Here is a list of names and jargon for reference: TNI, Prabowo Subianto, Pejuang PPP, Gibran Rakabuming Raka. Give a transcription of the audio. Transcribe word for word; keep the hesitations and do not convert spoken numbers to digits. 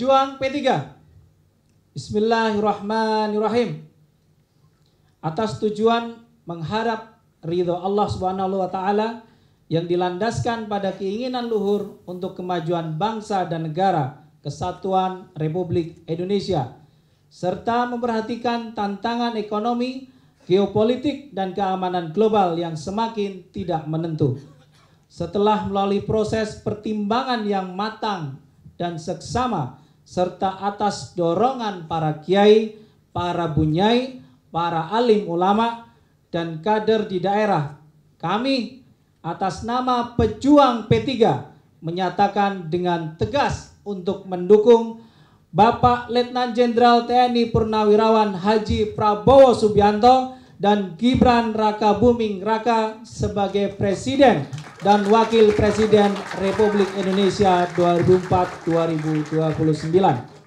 Berjuang P tiga. Bismillahirrahmanirrahim. Atas tujuan mengharap ridho Allah Subhanahu wa taala yang dilandaskan pada keinginan luhur untuk kemajuan bangsa dan negara kesatuan Republik Indonesia, serta memperhatikan tantangan ekonomi, geopolitik dan keamanan global yang semakin tidak menentu. Setelah melalui proses pertimbangan yang matang dan seksama, serta atas dorongan para kiai, para bunyai, para alim ulama, dan kader di daerah, kami atas nama pejuang P tiga menyatakan dengan tegas untuk mendukung Bapak Letnan Jenderal T N I Purnawirawan Haji Prabowo Subianto dan Gibran Rakabuming Raka sebagai Presiden dan Wakil Presiden Republik Indonesia dua ribu empat sampai dua ribu dua puluh sembilan.